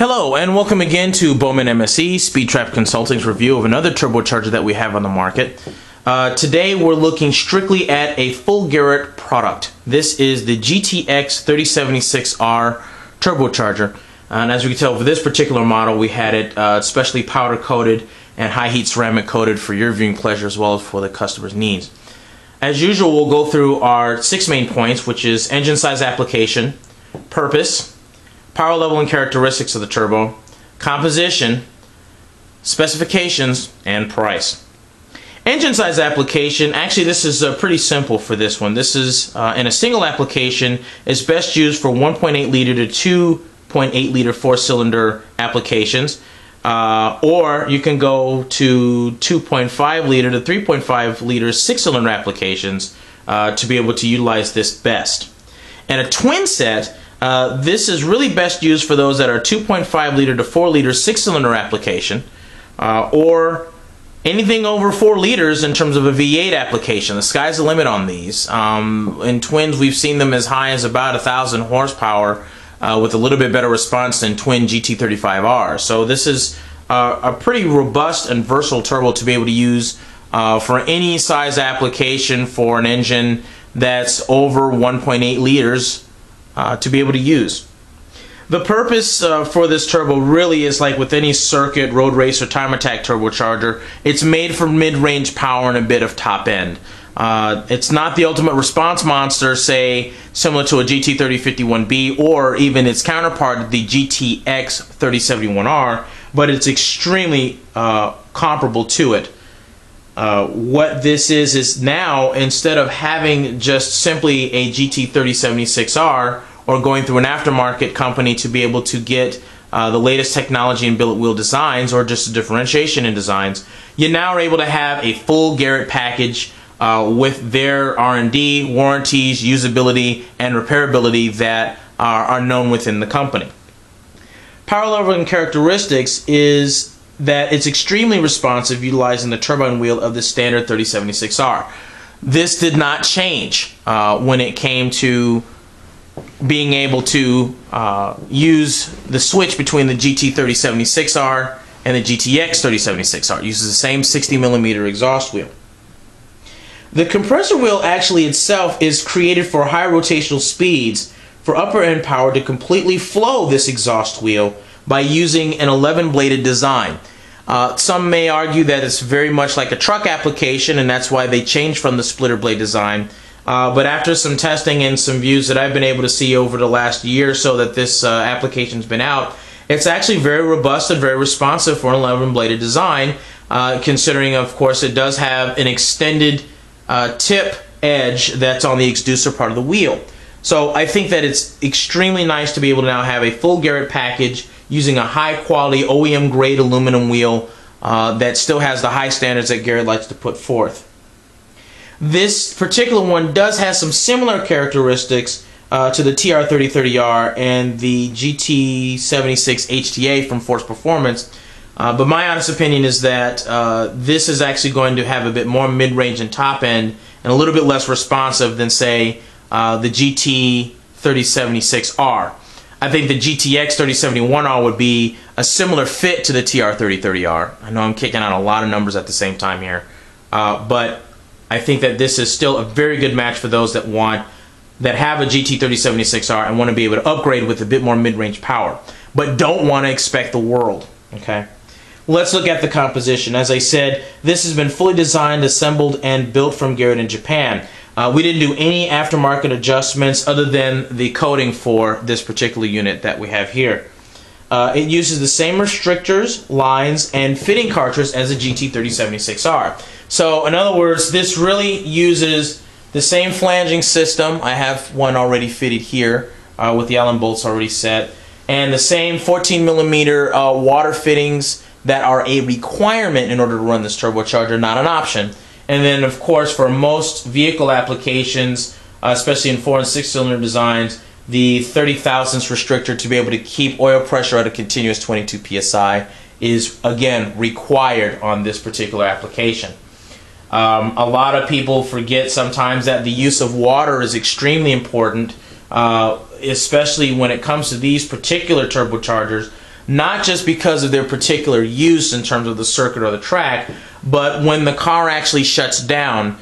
Hello and welcome again to Bowman MSC Speedtrap Consulting's review of another turbocharger that we have on the market. Today we're looking strictly at a full Garrett product. This is the GTX 3076R turbocharger, and as you can tell for this particular model we had it specially powder coated and high heat ceramic coated for your viewing pleasure as well as for the customer's needs. As usual, we'll go through our 6 main points, which is engine size application, purpose, power level and characteristics of the turbo, composition, specifications, and price. Engine size application, actually this is pretty simple for this one. This is in a single application, is best used for 1.8 liter to 2.8 liter 4-cylinder applications, or you can go to 2.5 liter to 3.5 liter 6-cylinder applications to be able to utilize this best. And a twin set, this is really best used for those that are 2.5 liter to 4 liter 6-cylinder application, or anything over 4 liters in terms of a V8 application. The sky's the limit on these. In twins we've seen them as high as about 1,000 horsepower with a little bit better response than twin GT35R. So this is a pretty robust and versatile turbo to be able to use for any size application for an engine that's over 1.8 liters. To be able to use. The purpose for this turbo really is, like with any circuit, road race, or time attack turbocharger, it's made for mid-range power and a bit of top end. It's not the ultimate response monster, say similar to a GT3051B or even its counterpart, the GTX 3071R, but it's extremely comparable to it. What this is now, instead of having just simply a GT3076R or going through an aftermarket company to be able to get the latest technology in billet wheel designs or just a differentiation in designs, you now are able to have a full Garrett package with their R&D, warranties, usability, and repairability that are known within the company. Power level and characteristics is that it's extremely responsive utilizing the turbine wheel of the standard 3076R. This did not change when it came to being able to use the switch between the GT3076R and the GTX 3076R. It uses the same 60mm exhaust wheel. The compressor wheel actually itself is created for high rotational speeds for upper end power to completely flow this exhaust wheel by using an 11-bladed design. Some may argue that it's very much like a truck application, and that's why they changed from the splitter blade design. But after some testing and some views that I've been able to see over the last year or so that this application's been out, it's actually very robust and very responsive for an 11-bladed design, considering, of course, it does have an extended tip edge that's on the exducer part of the wheel. So I think that it's extremely nice to be able to now have a full Garrett package using a high-quality OEM-grade aluminum wheel that still has the high standards that Garrett likes to put forth. This particular one does have some similar characteristics to the TR3030R and the GT76HTA from Force Performance, but my honest opinion is that this is actually going to have a bit more mid-range and top-end and a little bit less responsive than, say, the GT3076R. I think the GTX 3071R would be a similar fit to the TR3030R. I know I'm kicking out a lot of numbers at the same time here, but I think that this is still a very good match for those that have a GT3076R and want to be able to upgrade with a bit more mid-range power, but don't want to expect the world. Okay, let's look at the composition. As I said, this has been fully designed, assembled, and built from Garrett in Japan. We didn't do any aftermarket adjustments other than the coating for this particular unit that we have here. It uses the same restrictors, lines, and fitting cartridges as the GT3076R. So in other words, this really uses the same flanging system. I have one already fitted here with the Allen bolts already set, and the same 14mm water fittings that are a requirement in order to run this turbocharger, not an option. And then, of course, for most vehicle applications, especially in 4- and 6-cylinder designs, the 30,000ths restrictor to be able to keep oil pressure at a continuous 22 psi is, again, required on this particular application. A lot of people forget sometimes that the use of water is extremely important, especially when it comes to these particular turbochargers, not just because of their particular use in terms of the circuit or the track, but when the car actually shuts down.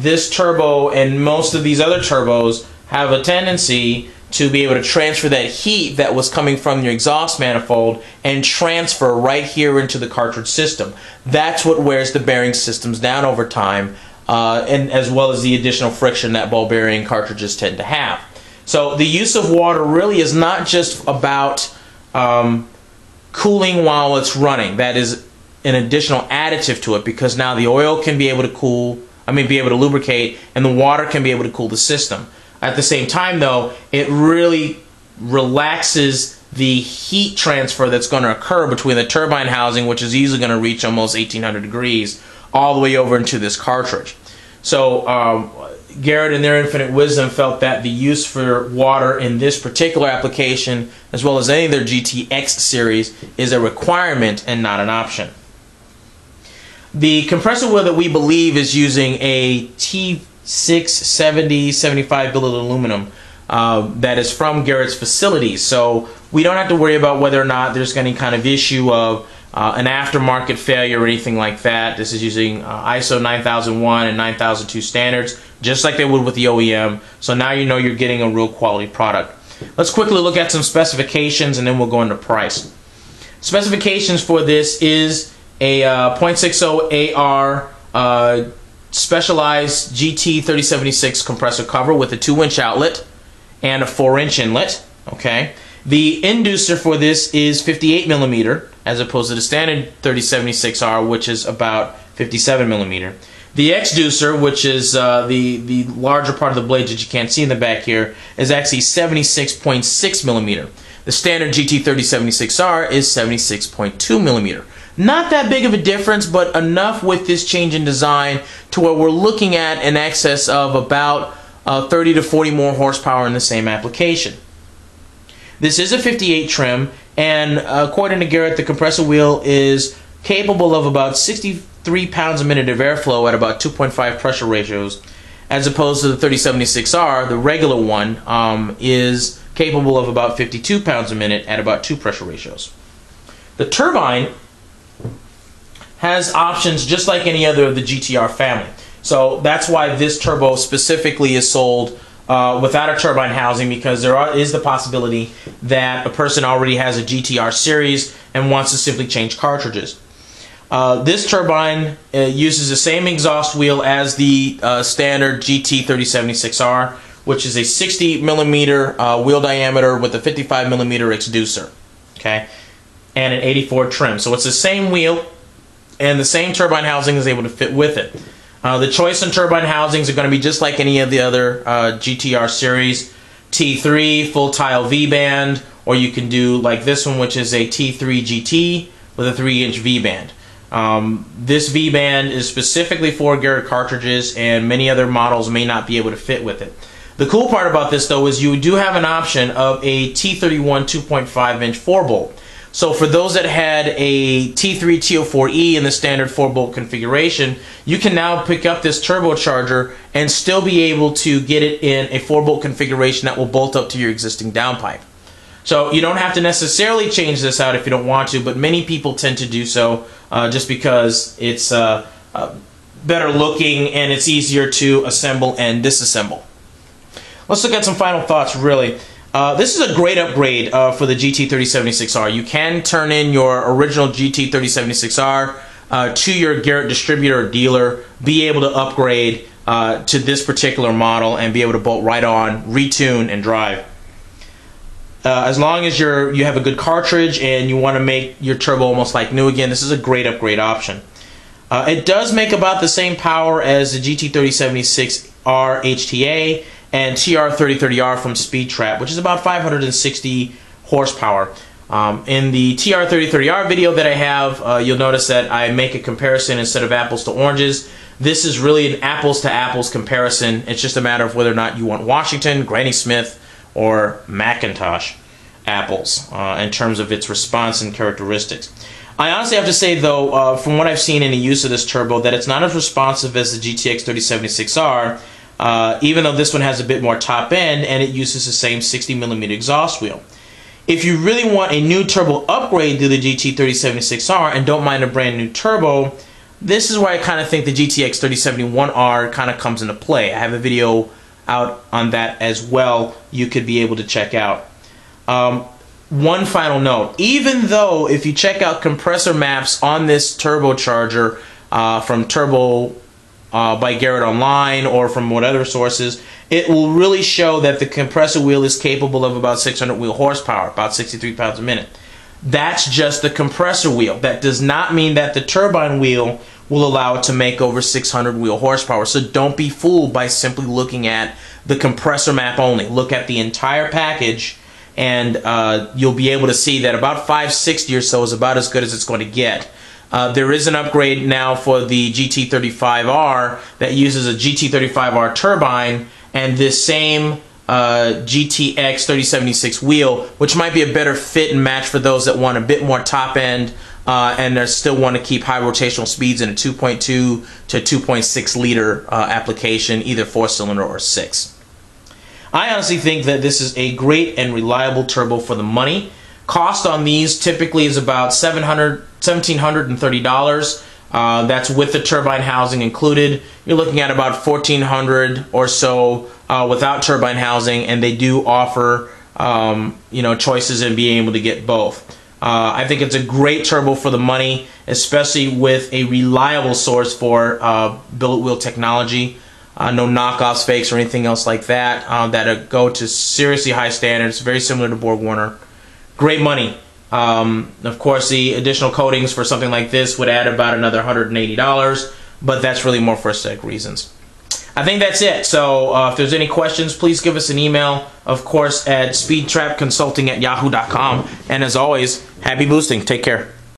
This turbo and most of these other turbos have a tendency to be able to transfer that heat that was coming from your exhaust manifold and transfer right here into the cartridge system. That's what wears the bearing systems down over time, and as well as the additional friction that ball bearing cartridges tend to have. So the use of water really is not just about cooling while it's running. That is an additional additive to it, because now the oil can be able to lubricate, and the water can be able to cool the system. At the same time, though, it really relaxes the heat transfer that's going to occur between the turbine housing, which is easily going to reach almost 1800 degrees, all the way over into this cartridge. So Garrett, in their infinite wisdom, felt that the use for water in this particular application, as well as any of their GTX series, is a requirement and not an option. The compressor wheel that we believe is using a T6 7075 billet aluminum that is from Garrett's facility, so we don't have to worry about whether or not there's any kind of issue of an aftermarket failure or anything like that. This is using ISO 9001 and 9002 standards, just like they would with the OEM, so now you know you're getting a real quality product. Let's quickly look at some specifications and then we'll go into price. Specifications for this is a 0.60 AR specialized GT3076 compressor cover with a 2-inch outlet and a 4-inch inlet. Okay, the inducer for this is 58mm as opposed to the standard 3076R, which is about 57mm. The exducer, which is the larger part of the blade that you can't see in the back here, is actually 76.6mm. The standard GT3076R is 76.2mm. Not that big of a difference, but enough with this change in design to where we're looking at an excess of about 30 to 40 more horsepower in the same application. This is a 58 trim, and according to Garrett, the compressor wheel is capable of about 63 pounds a minute of airflow at about 2.5 pressure ratios, as opposed to the 3076R, the regular one, is capable of about 52 pounds a minute at about 2 pressure ratios. The turbine has options just like any other of the GTR family. So that's why this turbo specifically is sold without a turbine housing, because there is the possibility that a person already has a GTR series and wants to simply change cartridges. This turbine uses the same exhaust wheel as the standard GT3076R, which is a 60mm wheel diameter with a 55mm exducer, okay, and an 84 trim. So it's the same wheel, and the same turbine housing is able to fit with it. The choice in turbine housings are going to be just like any of the other GTR series, T3, full tile V-band, or you can do like this one, which is a T3 GT with a 3-inch V-band. This V-band is specifically for Garrett cartridges, and many other models may not be able to fit with it. The cool part about this, though, is you do have an option of a T31 2.5-inch 4-bolt. So for those that had a T3TO4E in the standard 4-bolt configuration, you can now pick up this turbocharger and still be able to get it in a 4-bolt configuration that will bolt up to your existing downpipe. So you don't have to necessarily change this out if you don't want to, but many people tend to do so just because it's better looking and it's easier to assemble and disassemble. Let's look at some final thoughts, really. This is a great upgrade for the GT3076R. You can turn in your original GT3076R to your Garrett distributor or dealer, be able to upgrade to this particular model and be able to bolt right on, retune, and drive. As long as you have a good cartridge and you want to make your turbo almost like new again, this is a great upgrade option. It does make about the same power as the GT3076R HTA and TR3030R from Speedtrap, which is about 560 horsepower. In the TR3030R video that I have, you'll notice that I make a comparison instead of apples to oranges. This is really an apples-to-apples comparison. It's just a matter of whether or not you want Washington, Granny Smith, or Macintosh apples in terms of its response and characteristics. I honestly have to say, though, from what I've seen in the use of this turbo, that it's not as responsive as the GTX 3076R, even though this one has a bit more top end and it uses the same 60mm exhaust wheel. If you really want a new turbo upgrade to the GT3076R and don't mind a brand new turbo, this is where I kind of think the GTX 3071R kind of comes into play. I have a video out on that as well, you could be able to check out. One final note, even though if you check out compressor maps on this turbocharger from Turbo by Garrett online or from whatever sources, it will really show that the compressor wheel is capable of about 600 wheel horsepower, about 63 pounds a minute. That's just the compressor wheel. That does not mean that the turbine wheel will allow it to make over 600 wheel horsepower. So don't be fooled by simply looking at the compressor map only. Look at the entire package, and you'll be able to see that about 560 or so is about as good as it's going to get. There is an upgrade now for the GT35R that uses a GT35R turbine and this same GTX 3076 wheel, which might be a better fit and match for those that want a bit more top end and they still want to keep high rotational speeds in a 2.2 to 2.6 liter application, either 4-cylinder or 6. I honestly think that this is a great and reliable turbo for the money. Cost on these typically is about $1,730. That's with the turbine housing included. You're looking at about $1,400 or so without turbine housing, and they do offer choices in being able to get both. I think it's a great turbo for the money, especially with a reliable source for billet wheel technology. No knockoffs, fakes, or anything else like that that go to seriously high standards, very similar to Borg Warner. Great money. Of course, the additional coatings for something like this would add about another $180, but that's really more for aesthetic reasons. I think that's it. So if there's any questions, please give us an email, of course, at speedtrapconsulting@yahoo.com. And as always, happy boosting. Take care.